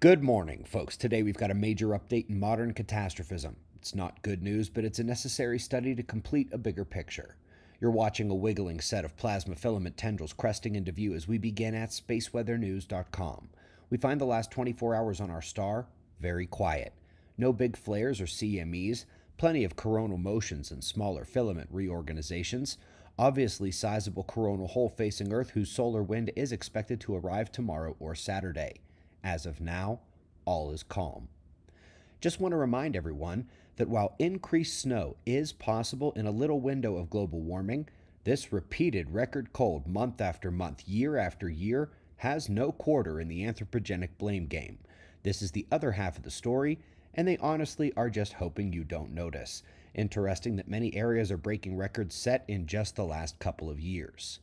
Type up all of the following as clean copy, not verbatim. Good morning, folks. Today we've got a major update in modern catastrophism. It's not good news, but it's a necessary study to complete a bigger picture. You're watching a wiggling set of plasma filament tendrils cresting into view as we begin at spaceweathernews.com. We find the last 24 hours on our star very quiet. No big flares or CMEs, plenty of coronal motions and smaller filament reorganizations, obviously sizable coronal hole facing Earth whose solar wind is expected to arrive tomorrow or Saturday. As of now, all is calm. Just want to remind everyone that while increased snow is possible in a little window of global warming, this repeated record cold month after month, year after year, has no quarter in the anthropogenic blame game. This is the other half of the story, and they honestly are just hoping you don't notice. Interesting that many areas are breaking records set in just the last couple of years.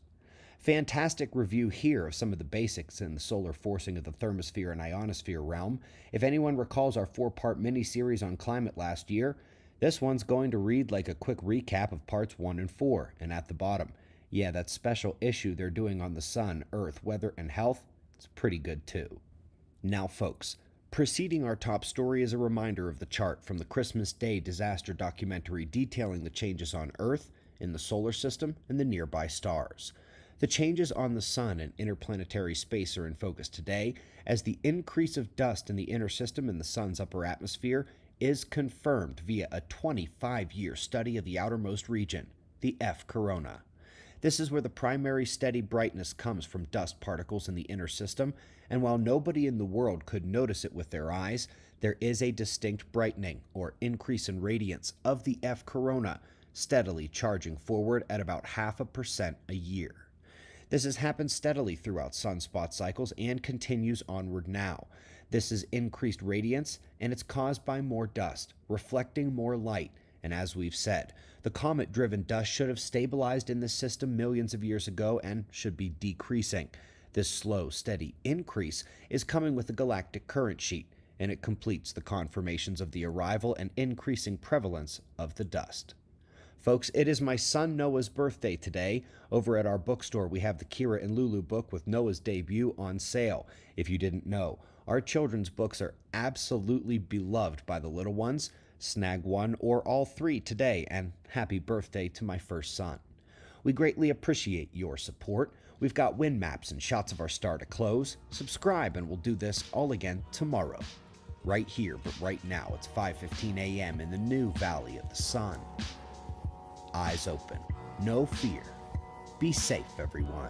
Fantastic review here of some of the basics in the solar forcing of the thermosphere and ionosphere realm. If anyone recalls our four-part mini-series on climate last year, this one's going to read like a quick recap of parts 1 and 4, and at the bottom, yeah, that special issue they're doing on the sun, earth, weather, and health, it's pretty good too. Now folks, preceding our top story is a reminder of the chart from the Christmas Day disaster documentary detailing the changes on Earth, in the solar system, and the nearby stars. The changes on the sun and interplanetary space are in focus today, as the increase of dust in the inner system in the sun's upper atmosphere is confirmed via a 25-year study of the outermost region, the F-Corona. This is where the primary steady brightness comes from dust particles in the inner system, and while nobody in the world could notice it with their eyes, there is a distinct brightening or increase in radiance of the F-Corona, steadily charging forward at about 0.5% a year. This has happened steadily throughout sunspot cycles and continues onward now. This is increased radiance, and it's caused by more dust, reflecting more light, and as we've said, the comet-driven dust should have stabilized in this system millions of years ago and should be decreasing. This slow, steady increase is coming with the galactic current sheet, and it completes the confirmations of the arrival and increasing prevalence of the dust. Folks, it is my son Noah's birthday today. Over at our bookstore, we have the Kira and Lulu book with Noah's debut on sale. If you didn't know, our children's books are absolutely beloved by the little ones. Snag one or all three today, and happy birthday to my first son. We greatly appreciate your support. We've got wind maps and shots of our star to close. Subscribe, and we'll do this all again tomorrow. Right here, but right now, it's 5:15 a.m. in the new Valley of the Sun. Eyes open, no fear. Be safe, everyone.